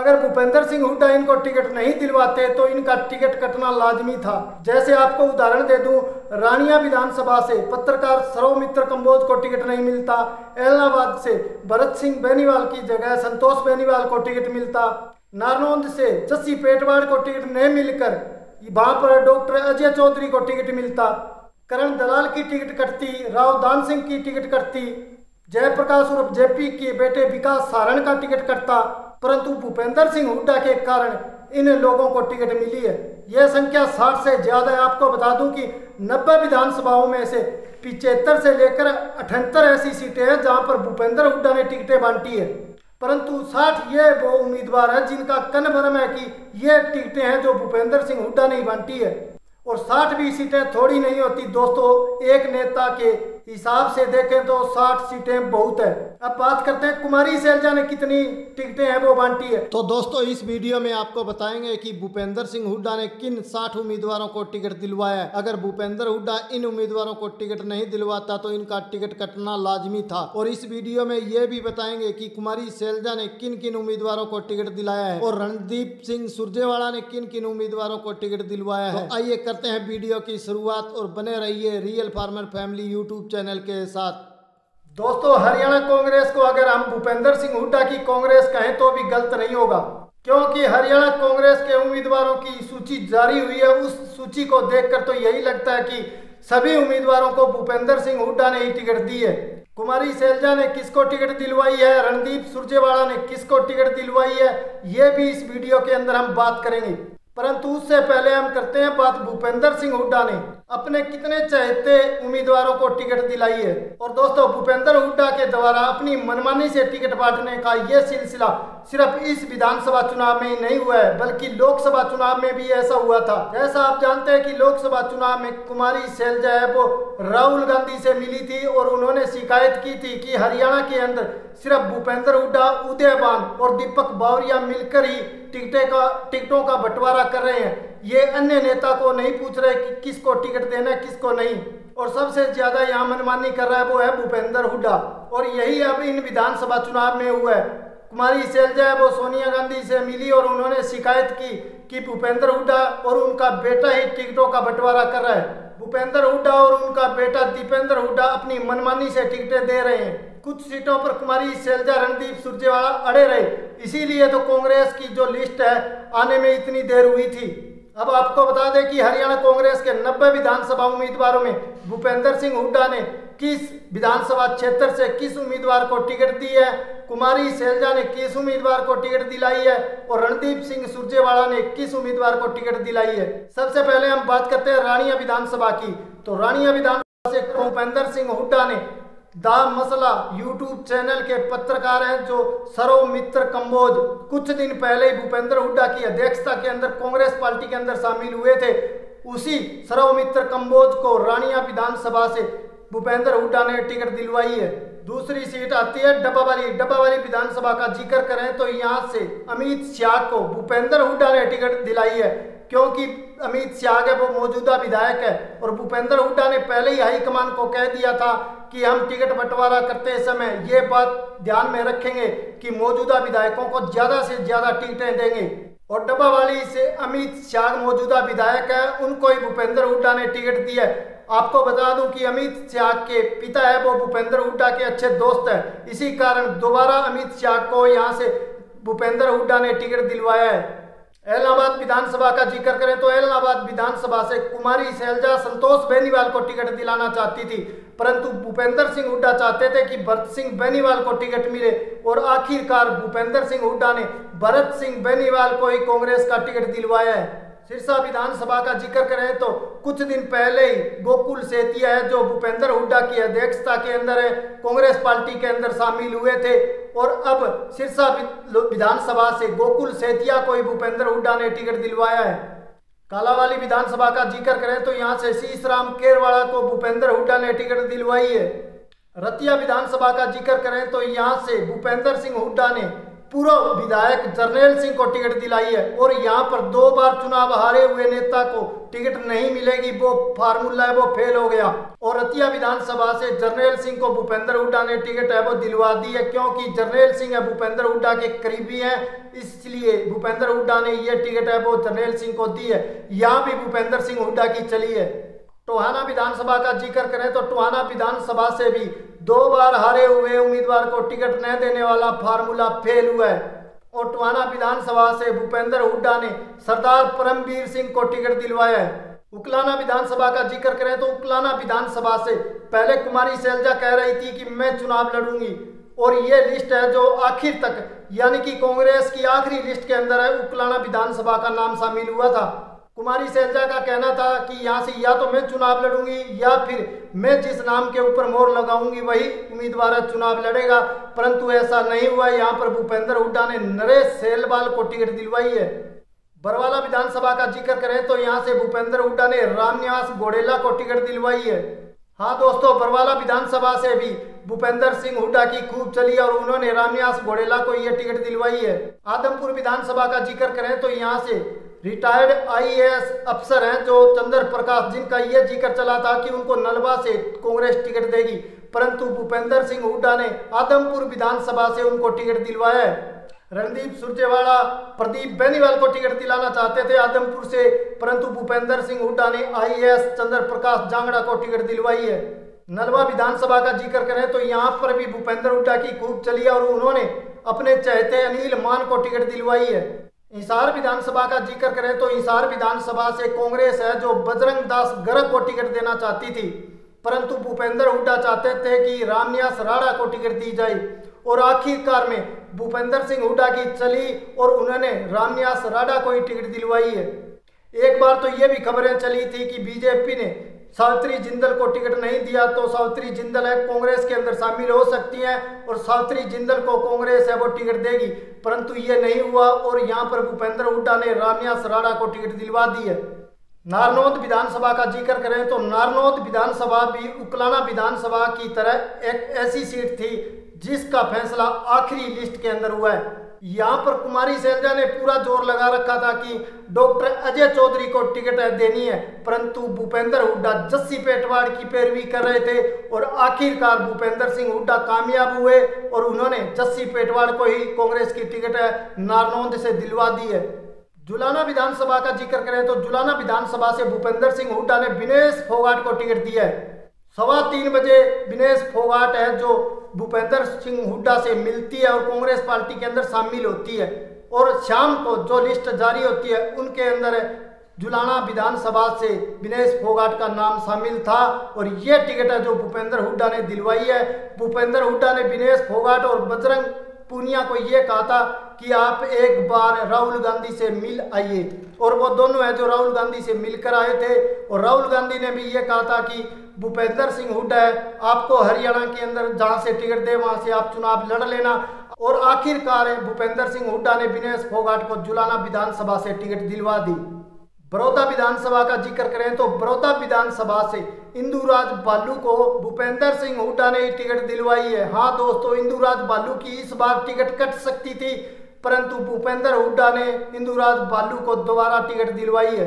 अगर भूपेंद्र सिंह हुड्डा इनको टिकट नहीं दिलवाते तो इनका टिकट कटना लाजमी था। जैसे आपको उदाहरण दे दूं, रानिया विधानसभा से पत्रकार सरोमित्र कंबोज को टिकट नहीं मिलता, एलनाबाद से भरत सिंह बेनीवाल की जगह संतोष बेनीवाल को टिकट मिलता, नारनौंद से जस्सी पेटवार को टिकट नहीं मिलकर वहाँ पर डॉक्टर अजय चौधरी को टिकट मिलता, करण दलाल की टिकट कटती, राव दान सिंह की टिकट कटती, जयप्रकाश उर्फ जेपी के बेटे विकास सारण का टिकट कटता, परंतु भूपेंद्र सिंह हुड्डा के कारण इन लोगों को टिकट मिली है। यह संख्या 60 से ज़्यादा है। आपको बता दूं कि 90 विधानसभाओं में से 75 से लेकर 78 ऐसी सीटें हैं जहां पर भूपेंद्र हुड्डा ने टिकटें बांटी है, परंतु 60 ये वो उम्मीदवार हैं जिनका कन्फर्म है कि ये टिकटें हैं जो भूपेंद्र सिंह हुड्डा ने बांटी है। और 60 भी सीटें थोड़ी नहीं होती दोस्तों, एक नेता के हिसाब से देखें तो 60 सीटें बहुत है। अब बात करते हैं कुमारी शैलजा ने कितनी टिकटें हैं वो बांटी है। तो दोस्तों इस वीडियो में आपको बताएंगे कि भूपेंद्र सिंह हुड्डा ने किन 60 उम्मीदवारों को टिकट दिलवाया है। अगर भूपेंद्र हुड्डा इन उम्मीदवारों को टिकट नहीं दिलवाता तो इनका टिकट कटना लाजमी था। और इस वीडियो में ये भी बताएंगे की कुमारी शैलजा ने किन किन उम्मीदवारों को टिकट दिलाया है और रणदीप सिंह सुरजेवाला ने किन किन उम्मीदवारों को टिकट दिलवाया है। आइए करते हैं वीडियो की शुरुआत और बने रहिए real farmer family YouTube channel के साथ। दोस्तों हरियाणा कांग्रेस को अगर हम भूपेंद्र सिंह हुड्डा की कांग्रेस कहें तो भी गलत नहीं होगा, क्योंकि हरियाणा कांग्रेस के उम्मीदवारों की सूची जारी हुई है। उस सूची को देखकर तो यही लगता है कि सभी उम्मीदवारों को भूपेंद्र सिंह हुड्डा ने ही टिकट दी है। कुमारी शैलजा ने किसको टिकट दिलवाई है, रणदीप सुरजेवाला ने किसको टिकट दिलवाई है, ये भी इस वीडियो के अंदर हम बात करेंगे। परंतु उससे पहले हम करते हैं बात भूपेंद्र सिंह हुड्डा ने अपने कितने चहेते उम्मीदवारों को टिकट दिलाई है। और दोस्तों भूपेंद्र हुड्डा के द्वारा अपनी मनमानी से टिकट बांटने का यह सिलसिला सिर्फ इस विधानसभा चुनाव में ही नहीं हुआ है, बल्कि लोकसभा चुनाव में भी ऐसा हुआ था। जैसा आप जानते हैं कि लोकसभा चुनाव में कुमारी शैलजा है वो राहुल गांधी से मिली थी और उन्होंने शिकायत की थी कि हरियाणा के अंदर सिर्फ भूपेंद्र हुड्डा, उदयवान और दीपक बावरिया मिलकर ही टिकटों का बंटवारा कर रहे हैं, ये अन्य नेता को नहीं पूछ रहे कि किसको टिकट देना है किसको नहीं। और सबसे ज्यादा यहाँ मनमानी कर रहा है वो है भूपेंद्र हुड्डा, और यही अब इन विधानसभा चुनाव में हुआ है। कुमारी शैलजा है वो सोनिया गांधी से मिली और उन्होंने शिकायत की कि भूपेंद्र हुड्डा और उनका बेटा ही टिकटों का बंटवारा कर रहा है। भूपेंद्र हुड्डा और उनका बेटा दीपेंद्र हुड्डा अपनी मनमानी से टिकटें दे रहे हैं। कुछ सीटों पर कुमारी शैलजा, रणदीप सुरजेवाला अड़े रहे, इसीलिए तो कांग्रेस की जो लिस्ट है आने में इतनी देर हुई थी। अब आपको बता दें कि हरियाणा कांग्रेस के 90 विधानसभा उम्मीदवारों में भूपेंद्र सिंह हुड्डा ने किस विधानसभा क्षेत्र से किस उम्मीदवार को टिकट दी है, कुमारी शैलजा ने किस उम्मीदवार को टिकट दिलाई है और रणदीप सिंह सुरजेवाला ने किस उम्मीदवार को टिकट दिलाई है। सबसे पहले हम बात करते हैं रानिया विधानसभा की। तो रानिया विधानसभा से भूपेंद्र सिंह हुड्डा ने दा मसला यूट्यूब चैनल के पत्रकार हैं जो सरोमित्र कंबोज कुछ दिन पहले ही भूपेंद्र हुड्डा की अध्यक्षता के अंदर कांग्रेस पार्टी के अंदर शामिल हुए थे, उसी सरोमित्र कंबोज को रानिया विधानसभा से भूपेंद्र हुड्डा ने टिकट दिलवाई है। दूसरी सीट आती है डब्बावाली। डब्बावाली विधानसभा का जिक्र करें तो यहाँ से अमित सिहाग को भूपेंद्र हुड्डा ने टिकट दिलाई है, क्योंकि अमित सिहाग है वो मौजूदा विधायक है और भूपेंद्र हुड्डा ने पहले ही हाईकमान को कह दिया था कि हम टिकट बंटवारा करते समय ये बात ध्यान में रखेंगे कि मौजूदा विधायकों को ज़्यादा से ज़्यादा टिकटें देंगे। और डब्बावाली से अमित सिहाग मौजूदा विधायक है, उनको ही भूपेंद्र हुड्डा ने टिकट दिया है। आपको बता दूं कि अमित सिहाग के पिता है वो भूपेंद्र हुड्डा के अच्छे दोस्त हैं, इसी कारण दोबारा अमित सिहाग को यहां से भूपेंद्र हुड्डा ने टिकट दिलवाया है। एलनाबाद विधानसभा का जिक्र करें तो एलनाबाद विधानसभा से कुमारी शैलजा संतोष बेनीवाल को टिकट दिलाना चाहती थी, परंतु भूपेंद्र सिंह हुड्डा चाहते थे कि भरत सिंह बेनीवाल को टिकट मिले और आखिरकार भूपेंद्र सिंह हुड्डा ने भरत सिंह बेनीवाल को ही कांग्रेस का टिकट दिलवाया है। सिरसा विधानसभा का जिक्र करें तो कुछ दिन पहले ही गोकुल सेतिया है जो भूपेंद्र हुड्डा की अध्यक्षता के अंदर है कांग्रेस पार्टी के अंदर शामिल हुए थे, और अब सिरसा विधानसभा से गोकुल सेतिया को ही भूपेंद्र हुड्डा ने टिकट दिलवाया है। कालावाली विधानसभा का जिक्र करें तो यहाँ से शीश राम केरवाड़ा को भूपेंद्र हुड्डा ने टिकट दिलवाई है। रतिया विधानसभा का जिक्र करें तो यहाँ से भूपेंद्र सिंह हुड्डा ने पूर्व विधायक जर्नैल सिंह को टिकट दिलाई है और यहाँ पर 2 बार चुनाव हारे हुए नेता को टिकट नहीं मिलेगी, वो फार्मूला है वो फेल हो गया। और रतिया विधानसभा से जर्नैल सिंह को भूपेंद्र हुड्डा ने टिकट है वो दिलवा दी है, क्योंकि जर्नैल सिंह भूपेंद्र हुड्डा के करीबी हैं, इसलिए भूपेंद्र हुड्डा ने ये टिकट है वो जर्नैल सिंह को दी है। यहाँ भी भूपेंद्र सिंह हुड्डा की चली है। टोहाना विधानसभा का जिक्र करें तो टोहाना विधानसभा से भी 2 बार हारे हुए उम्मीदवार को टिकट न देने वाला फार्मूला फेल हुआ है और टोहाना विधानसभा से भूपेंद्र हुड्डा ने सरदार परमवीर सिंह को टिकट दिलवाया है। उकलाना विधानसभा का जिक्र करें तो उकलाना विधानसभा से पहले कुमारी शैलजा कह रही थी कि मैं चुनाव लड़ूंगी और ये लिस्ट है जो आखिर तक यानी कि कांग्रेस की आखिरी लिस्ट के अंदर है, उकलाना विधानसभा का नाम शामिल हुआ था। कुमारी शैलजा का कहना था कि यहाँ से या तो मैं चुनाव लड़ूंगी या फिर मैं जिस नाम के ऊपर मोहर लगाऊंगी वही उम्मीदवार चुनाव लड़ेगा, परंतु ऐसा नहीं हुआ। यहाँ पर भूपेंद्र हुड्डा ने नरेश सेलवाल को टिकट दिलवाई है। बरवाला विधानसभा का जिक्र करें तो यहाँ से भूपेंद्र हुड्डा ने राम निवास घोड़ेला को टिकट दिलवाई है। हाँ दोस्तों, बरवाला विधानसभा से भी भूपेंद्र सिंह हुड्डा की खूब चली और उन्होंने राम निवास घोड़ेला को यह टिकट दिलवाई है। आदमपुर विधानसभा का जिक्र करें तो यहाँ से रिटायर्ड आईएएस अफसर हैं जो चंद्र प्रकाश, जिनका ये जिक्र चला था कि उनको नलवा से कांग्रेस टिकट देगी, परंतु भूपेंद्र सिंह हुड्डा ने आदमपुर विधानसभा से उनको टिकट दिलवाया है। रणदीप सुरजेवाला प्रदीप बेनीवाल को टिकट दिलाना चाहते थे आदमपुर से, परंतु भूपेंद्र सिंह हुड्डा ने आईएएस चंद्र प्रकाश जांगड़ा को टिकट दिलवाई है। नलवा विधानसभा का जिक्र करें तो यहाँ पर भी भूपेंद्र हुड्डा की खूब चली और उन्होंने अपने चहेते अनिल मान को टिकट दिलवाई है। हिसार विधानसभा का जिक्र करें तो हिसार विधानसभा से कांग्रेस है जो बजरंग दास गर्ग को टिकट देना चाहती थी, परंतु भूपेंद्र हुड्डा चाहते थे कि राम निवास राड़ा को टिकट दी जाए और आखिरकार में भूपेंद्र सिंह हुड्डा की चली और उन्होंने राम निवास राड़ा को ही टिकट दिलवाई है। एक बार तो ये भी खबरें चली थी कि बीजेपी ने सावित्री जिंदल को टिकट नहीं दिया तो सावित्री जिंदल है कांग्रेस के अंदर शामिल हो सकती है और सावित्री जिंदल को कांग्रेस है वो टिकट देगी, परंतु ये नहीं हुआ और यहाँ पर भूपेंद्र हुड्डा ने राम निवास राड़ा को टिकट दिलवा दी है। नारनौद विधानसभा का जिक्र करें तो नारनौद विधानसभा भी उकलाना विधानसभा की तरह एक ऐसी सीट थी जिसका फैसला आखिरी लिस्ट के अंदर हुआ है। यहाँ पर कुमारी शैलजा ने पूरा जोर लगा रखा था कि डॉक्टर अजय चौधरी को टिकट देनी है, परंतु भूपेंद्र हुड्डा जस्सी पेटवार की पैरवी कर रहे थे और आखिरकार भूपेंद्र सिंह हुड्डा कामयाब हुए और उन्होंने जस्सी पेटवार को ही कांग्रेस की टिकट नारनौंद से दिलवा दी है। जुलाना विधानसभा का जिक्र करें तो जुलाना विधानसभा से भूपेंद्र सिंह हुड्डा ने विनेश फोगाट को टिकट दिया है। 3:15 बजे विनेश फोगाट है जो भूपेंद्र सिंह हुड्डा से मिलती है और कांग्रेस पार्टी के अंदर शामिल होती है और शाम को जो लिस्ट जारी होती है उनके अंदर जुलाना विधानसभा से विनेश फोगाट का नाम शामिल था और ये टिकट है जो भूपेंद्र हुड्डा ने दिलवाई है। भूपेंद्र हुड्डा ने विनेश फोगाट और बजरंग पूनिया को ये कहा था कि आप एक बार राहुल गांधी से मिल आइए और वो दोनों हैं जो राहुल गांधी से मिलकर आए थे और राहुल गांधी ने भी ये कहा था कि भूपेंद्र सिंह हुड्डा है आपको हरियाणा के अंदर जहां से टिकट दे वहां से आप चुनाव लड़ लेना और आखिरकार भूपेंद्र सिंह हुड्डा ने विनेश फोगाट को जुलाना विधानसभा से टिकट दिलवा दी। बड़ौदा विधानसभा का जिक्र करें तो बड़ौदा विधानसभा से इंदुराज बालू को भूपेंद्र सिंह हुड्डा ने टिकट दिलवाई है। हाँ दोस्तों, इंदुराज बालू की इस बार टिकट कट सकती थी, परंतु भूपेंद्र हुड्डा ने इंदुराज बालू को दोबारा टिकट दिलवाई है।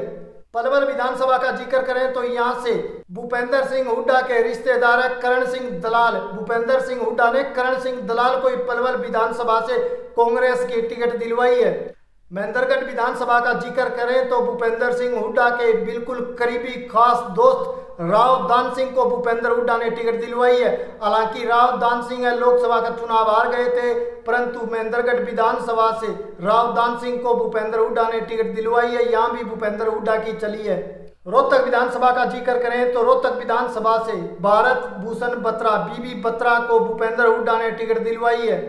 पलवल विधानसभा का जिक्र करें तो यहाँ से भूपेंद्र सिंह हुड्डा के रिश्तेदार करण सिंह दलाल, भूपेंद्र सिंह हुड्डा ने करण सिंह दलाल को पलवल विधानसभा से कांग्रेस की टिकट दिलवाई है। महेंद्रगढ़ विधानसभा का जिक्र करें तो भूपेंद्र सिंह हुड्डा के बिल्कुल करीबी खास दोस्त राव दान सिंह को भूपेंद्र हुड्डा ने टिकट दिलवाई है। हालांकि राव दान सिंह लोकसभा का चुनाव हार गए थे, परंतु महेंद्रगढ़ विधानसभा से राव दान सिंह को भूपेंद्र हुड्डा ने टिकट दिलवाई है। यहाँ भी भूपेंद्र हुड्डा की चली है। रोहतक विधानसभा का जिक्र करें तो रोहतक विधानसभा से भारत भूषण बत्रा बीबी बत्रा को भूपेंद्र हुड्डा ने टिकट दिलवाई है।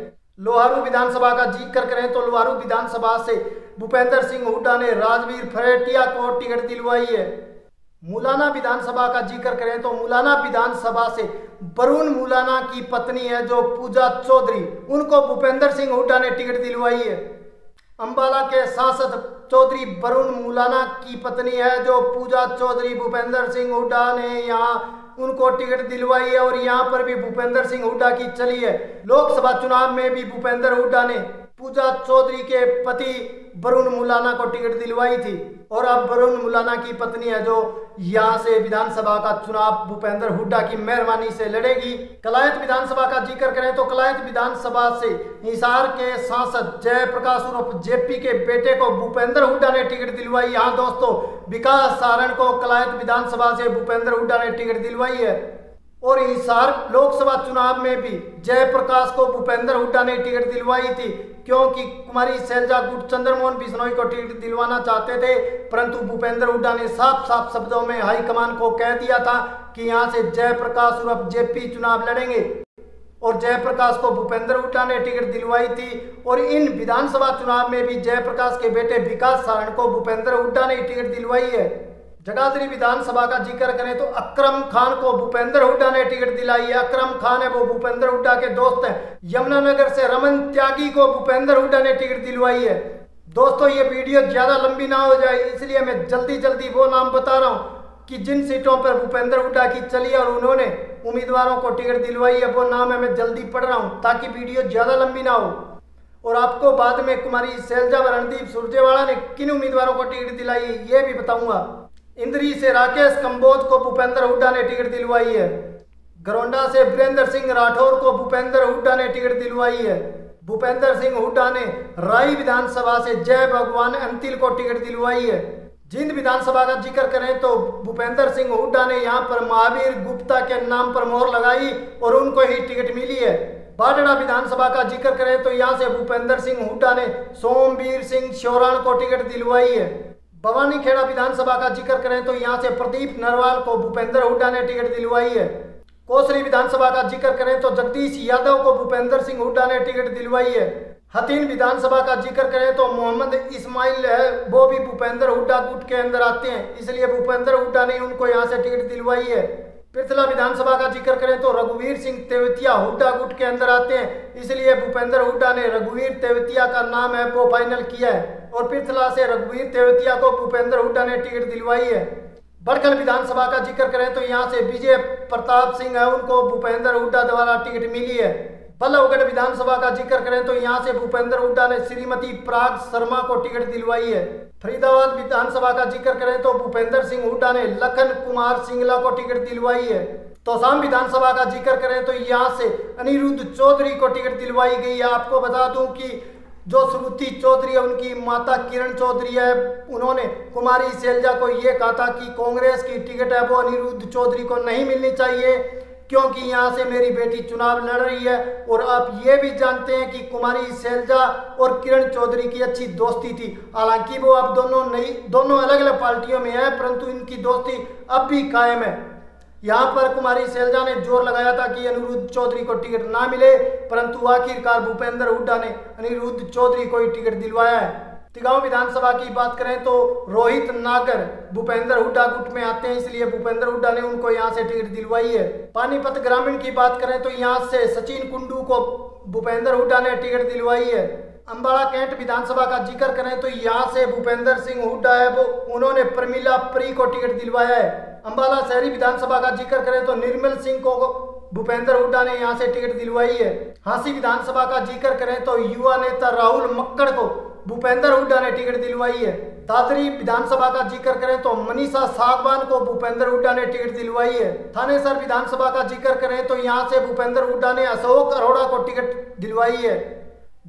लोहारू विधानसभा का जिक्र करें तो लोहारू विधानसभा से भूपेंद्र सिंह हुड्डा ने राजवीर फरेटिया को टिकट दिलवाई है। मुलाना विधानसभा का जिक्र करें तो मुलाना विधानसभा से वरुण मूलाना की पत्नी है जो पूजा चौधरी, उनको भूपेंद्र सिंह हुड्डा ने टिकट दिलवाई है। अंबाला के सांसद चौधरी वरुण मूलाना की पत्नी है जो पूजा चौधरी, भूपेंद्र सिंह हुड्डा ने यहाँ उनको टिकट दिलवाई है और यहाँ पर भी भूपेंद्र सिंह हुड्डा की चली है। लोकसभा चुनाव में भी भूपेंद्र हुड्डा ने पूजा चौधरी के पति वरुण मूलाना को टिकट दिलवाई थी और अब वरुण मूलाना की पत्नी है जो यहाँ से विधानसभा का चुनाव भूपेंद्र हुड्डा की मेहरबानी से लड़ेगी। कलायत विधानसभा का जिक्र करें तो कलायत विधानसभा से हिसार के सांसद जयप्रकाश उर्फ जेपी के बेटे को भूपेंद्र हुड्डा ने टिकट दिलवाई। यहाँ दोस्तों विकास सारण को कलायत विधानसभा से भूपेंद्र हुड्डा ने टिकट दिलवाई है और हिसार लोकसभा चुनाव में भी जयप्रकाश को भूपेंद्र हुड्डा ने टिकट दिलवाई थी क्योंकि कुमारी शैलजा गुट चंद्रमोहन बिश्नोई को टिकट दिलवाना चाहते थे, परंतु भूपेंद्र हुड्डा ने साफ साफ शब्दों में हाईकमान को कह दिया था कि यहां से जयप्रकाश उर्फ जेपी चुनाव लड़ेंगे और जयप्रकाश को भूपेंद्र हुड्डा ने टिकट दिलवाई थी। और इन विधानसभा चुनाव में भी जयप्रकाश के बेटे विकास सारण को भूपेंद्र हुड्डा ने टिकट दिलवाई है। जगाधरी विधानसभा का जिक्र करें तो अक्रम खान को भूपेंद्र हुड्डा ने टिकट दिलाई है। अक्रम खान है वो भूपेंद्र हुड्डा के दोस्त हैं। यमुनानगर से रमन त्यागी को भूपेंद्र हुड्डा ने टिकट दिलवाई है। दोस्तों ये वीडियो ज़्यादा लंबी ना हो जाए इसलिए मैं जल्दी जल्दी वो नाम बता रहा हूँ कि जिन सीटों पर भूपेंद्र हुड्डा की चली और उन्होंने उम्मीदवारों को टिकट दिलवाई है, वो नाम है मैं जल्दी पढ़ रहा हूँ ताकि वीडियो ज़्यादा लंबी ना हो। और आपको बाद में कुमारी शैलजा व रणदीप सुरजेवाला ने किन उम्मीदवारों को टिकट दिलाई है ये भी बताऊँगा। इंद्री से राकेश कंबोज को भूपेंद्र हुड्डा ने टिकट दिलवाई है। गरोंडा से वीरेंद्र सिंह राठौर को भूपेंद्र हुड्डा ने टिकट दिलवाई है। भूपेंद्र सिंह हुड्डा ने राई विधानसभा से जय भगवान अंतिल को टिकट दिलवाई है। जींद विधानसभा का जिक्र करें तो भूपेंद्र सिंह हुड्डा ने यहां पर महावीर गुप्ता के नाम पर मोहर लगाई और उनको ही टिकट मिली है। बाढ़ड़ा विधानसभा का जिक्र करें तो यहाँ से भूपेंद्र सिंह हुड्डा ने सोमवीर सिंह श्योरण को टिकट दिलवाई है। भवानी खेड़ा विधानसभा का जिक्र करें तो यहाँ से प्रदीप नरवाल को भूपेंद्र हुड्डा ने टिकट दिलवाई है। कोसरी विधानसभा का जिक्र करें तो जगदीश यादव को भूपेंद्र सिंह हुड्डा ने टिकट दिलवाई है। हतीन विधानसभा का जिक्र करें तो मोहम्मद इस्माइल है वो भी भूपेंद्र हुड्डा गुट के अंदर आते हैं, इसलिए भूपेंद्र हुड्डा ने उनको यहाँ से टिकट दिलवाई है। पिथला विधानसभा का जिक्र करें तो रघुवीर सिंह तेवतिया हुड्डा गुट के अंदर आते हैं, इसलिए भूपेंद्र हुड्डा ने रघुवीर तेवतिया का नाम है वो फाइनल किया है और पिथला से रघुवीर तेवतिया को भूपेंद्र हुड्डा ने टिकट दिलवाई है। बड़खल विधानसभा का जिक्र करें तो यहाँ से विजय प्रताप सिंह है उनको भूपेंद्र हुड्डा द्वारा टिकट मिली है। बल्लभगढ़ विधानसभा का जिक्र करें तो यहाँ से भूपेंद्र हुड्डा ने श्रीमती पराग शर्मा को टिकट दिलवाई है। फरीदाबाद विधानसभा का जिक्र करें तो भूपेंद्र सिंह हुड्डा ने लखन कुमार सिंगला को टिकट दिलवाई है। तोशाम विधानसभा का जिक्र करें तो यहाँ से अनिरुद्ध चौधरी को टिकट दिलवाई गई है। आपको बता दूं कि जो श्रुति चौधरी है उनकी माता किरण चौधरी है, उन्होंने कुमारी शैलजा को ये कहा था कि कांग्रेस की टिकट है वो अनिरुद्ध चौधरी को नहीं मिलनी चाहिए क्योंकि यहाँ से मेरी बेटी चुनाव लड़ रही है। और आप ये भी जानते हैं कि कुमारी शैलजा और किरण चौधरी की अच्छी दोस्ती थी, हालांकि वो अब दोनों अलग अलग पार्टियों में है, परंतु इनकी दोस्ती अब भी कायम है। यहाँ पर कुमारी शैलजा ने जोर लगाया था कि अनिरुद्ध चौधरी को टिकट ना मिले, परंतु आखिरकार भूपेंद्र हुड्डा ने अनिरुद्ध चौधरी को ही टिकट दिलवाया है। तिगांव विधानसभा की बात करें तो रोहित नागर भूपेंद्र हुड्डा गुट में आते हैं, इसलिए भूपेंद्र हुड्डा ने उनको यहां से टिकट दिलवाई है। पानीपत ग्रामीण की बात करें तो यहां से सचिन कुंडू को भूपेंद्र हुड्डा ने टिकट दिलवाई है। अम्बाड़ा कैंट विधानसभा का जिक्र करें तो यहाँ से भूपेंद्र सिंह हुड्डा है वो उन्होंने प्रमिला परी को टिकट दिलवाया है। अम्बाला शहरी विधानसभा का जिक्र करें तो निर्मल सिंह को भूपेंद्र हुड्डा ने यहाँ से टिकट दिलवाई है। हांसी विधानसभा का जिक्र करें तो युवा नेता राहुल मक्कड़ को भूपेंद्र हुड्डा ने टिकट दिलवाई है। दादरी विधानसभा का जिक्र करें तो मनीषा सागवान को भूपेंद्र हुड्डा ने टिकट दिलवाई है। थानेसर विधानसभा का जिक्र करें तो यहाँ से भूपेंद्र हुड्डा ने अशोक अरोड़ा को टिकट दिलवाई है।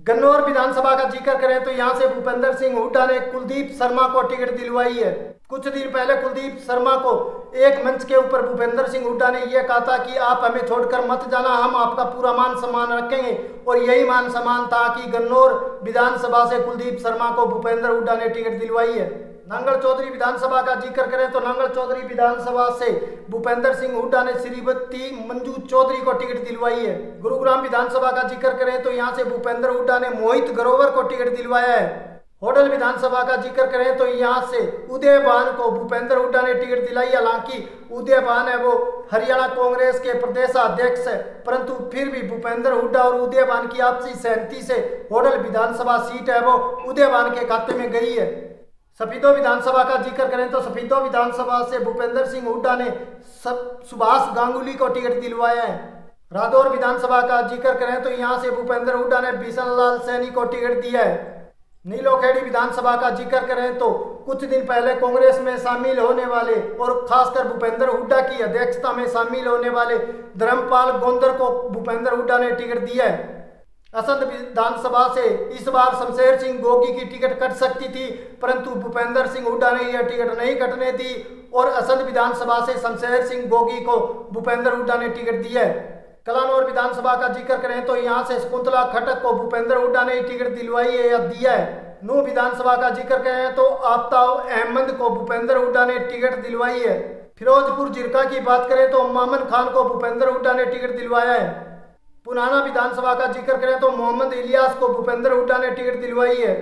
गन्नौर विधानसभा का जिक्र करें तो यहाँ से भूपेंद्र सिंह हुड्डा ने कुलदीप शर्मा को टिकट दिलवाई है। कुछ दिन पहले कुलदीप शर्मा को एक मंच के ऊपर भूपेंद्र सिंह हुड्डा ने यह कहा था कि आप हमें छोड़कर मत जाना, हम आपका पूरा मान सम्मान रखेंगे, और यही मान सम्मान था कि गन्नौर विधानसभा से कुलदीप शर्मा को भूपेंद्र हुड्डा ने टिकट दिलवाई है। नांगल चौधरी विधानसभा का जिक्र करें तो नांगल चौधरी विधानसभा से भूपेंद्र सिंह हुड्डा ने श्रीमती मंजू चौधरी को टिकट दिलवाई है। गुरुग्राम विधानसभा का जिक्र करें तो यहाँ से भूपेंद्र हुड्डा ने मोहित गरोवर को टिकट दिलवाया है। होडल विधानसभा का जिक्र करें तो यहाँ से उदयवान को भूपेंद्र हुड्डा ने टिकट दिलाई, हालांकि उदयवान है वो हरियाणा कांग्रेस के प्रदेशाध्यक्ष है, परंतु फिर भी भूपेंद्र हुड्डा और उदयवान की आपसी सहमति से होडल विधानसभा सीट है वो उदयवान के खाते में गई है। सफीदो विधानसभा का जिक्र करें तो सफीदो विधानसभा से भूपेंद्र सिंह हुड्डा ने सुभाष गांगुली को टिकट दिलवाया है। रादौर विधानसभा का जिक्र करें तो यहाँ से भूपेंद्र हुड्डा ने बिशन लाल सैनी को टिकट दिया है। नीलोखेड़ी विधानसभा का जिक्र करें तो कुछ दिन पहले कांग्रेस में शामिल होने वाले और खासकर भूपेंद्र हुड्डा की अध्यक्षता में शामिल होने वाले धर्मपाल गोंदर को भूपेंद्र हुड्डा ने टिकट दिया है। असंध विधानसभा से इस बार शमशेर सिंह गोगी की टिकट कट सकती थी, परंतु भूपेंद्र सिंह हुड्डा ने यह टिकट नहीं कटने दी और असंध विधानसभा से शमशेर सिंह गोगी को भूपेंद्र हुड्डा ने टिकट दिया है। कलानौर विधानसभा का जिक्र करें तो यहाँ से शकुंतला खटक को भूपेंद्र हुड्डा ने टिकट दिलवाई है या दिया है। नूह विधानसभा का जिक्र करें तो आफ्ताब अहमद को भूपेंद्र हुड्डा ने टिकट दिलवाई है। फिरोजपुर जिरका की बात करें तो मामन खान को भूपेंद्र हुड्डा ने टिकट दिलवाया है। पुनाना विधानसभा का जिक्र करें तो मोहम्मद इलियास को भूपेंद्र हुड्डा ने टिकट दिलवाई है।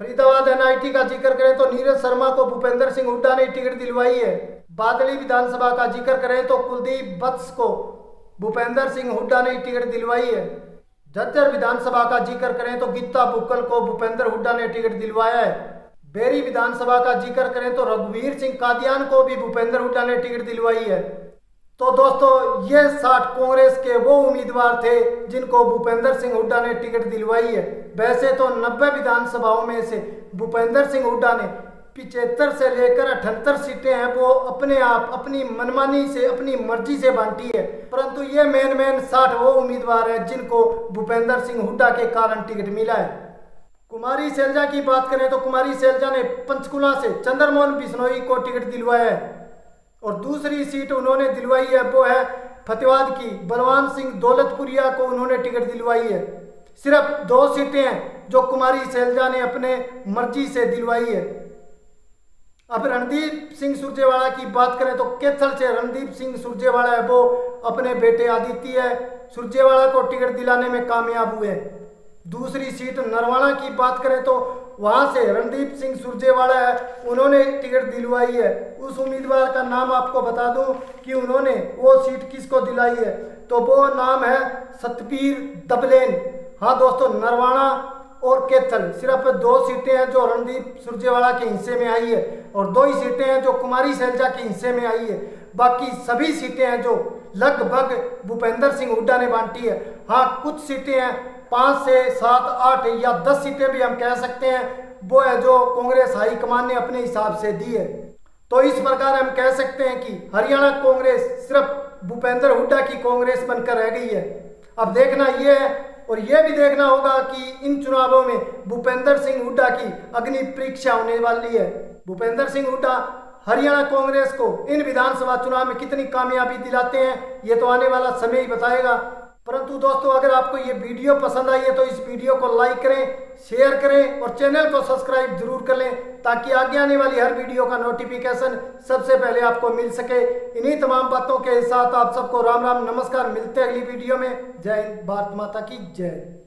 फरीदाबाद एनआईटी का जिक्र करें तो नीरज शर्मा को भूपेंद्र सिंह हुड्डा ने टिकट दिलवाई है। बादली विधानसभा का जिक्र करें तो कुलदीप बत्स को भूपेंद्र सिंह हुड्डा ने टिकट दिलवाई है। झज्जर विधानसभा का जिक्र करें तो गीता बुक्कल को भूपेंद्र हुड्डा ने टिकट दिलवाया है। बेरी विधानसभा का जिक्र करें तो रघुवीर सिंह कादियान को भी भूपेंद्र हुड्डा ने टिकट दिलवाई है। तो दोस्तों ये 60 कांग्रेस के वो उम्मीदवार थे जिनको भूपेंद्र सिंह हुड्डा ने टिकट दिलवाई है। वैसे तो 90 विधानसभाओं में से भूपेंद्र सिंह हुड्डा ने 75 से लेकर 78 सीटें हैं, वो अपने आप अपनी मनमानी से अपनी मर्जी से बांटी है, परंतु ये मेन 60 वो उम्मीदवार हैं जिनको भूपेंद्र सिंह हुड्डा के कारण टिकट मिला है। कुमारी शैलजा की बात करें तो कुमारी शैलजा ने पंचकुला से चंद्रमोहन बिश्नोई को टिकट दिलवाया है और दूसरी सीट उन्होंने दिलवाई है वो है फतेहाबाद की बलवान सिंह दौलतपुरिया को उन्होंने टिकट दिलवाई है। सिर्फ 2 सीटें हैं जो कुमारी शैलजा ने अपने मर्जी से दिलवाई है। अब रणदीप सिंह सुरजेवाला की बात करें तो कैथल से रणदीप सिंह सुरजेवाला है वो अपने बेटे आदित्य सुरजेवाला को टिकट दिलाने में कामयाब हुए। दूसरी सीट नरवाना की बात करें तो वहाँ से रणदीप सिंह सुरजेवाला है उन्होंने टिकट दिलवाई है। उस उम्मीदवार का नाम आपको बता दूं कि उन्होंने वो सीट किसको दिलाई है, तो वो नाम है सतबीर दबलेन। हाँ दोस्तों, नरवाना और कैथल सिर्फ 2 सीटें हैं जो रणदीप सुरजेवाला के हिस्से में आई है और 2 ही सीटें हैं जो कुमारी शैलजा के हिस्से में आई है। बाकी सभी सीटें हैं जो लगभग भूपेंद्र सिंह हुड्डा ने बांटी है। हाँ, कुछ सीटें हैं 5 से 7, 8 या 10 सीटें भी हम कह सकते हैं वो है जो कांग्रेस हाईकमान ने अपने हिसाब से दी है। तो इस प्रकार हम कह सकते हैं कि हरियाणा कांग्रेस सिर्फ भूपेंद्र हुड्डा की कांग्रेस बनकर रह गई है। अब देखना यह है और यह भी देखना होगा कि इन चुनावों में भूपेंद्र सिंह हुड्डा की अग्नि परीक्षा होने वाली है। भूपेंद्र सिंह हुड्डा हरियाणा कांग्रेस को इन विधानसभा चुनाव में कितनी कामयाबी दिलाते हैं ये तो आने वाला समय ही बताएगा। परंतु दोस्तों, अगर आपको ये वीडियो पसंद आई है तो इस वीडियो को लाइक करें, शेयर करें और चैनल को सब्सक्राइब जरूर कर लें ताकि आगे आने वाली हर वीडियो का नोटिफिकेशन सबसे पहले आपको मिल सके। इन्हीं तमाम बातों के साथ आप सबको राम राम, नमस्कार। मिलते हैं अगली वीडियो में। जय हिंद, भारत माता की जय।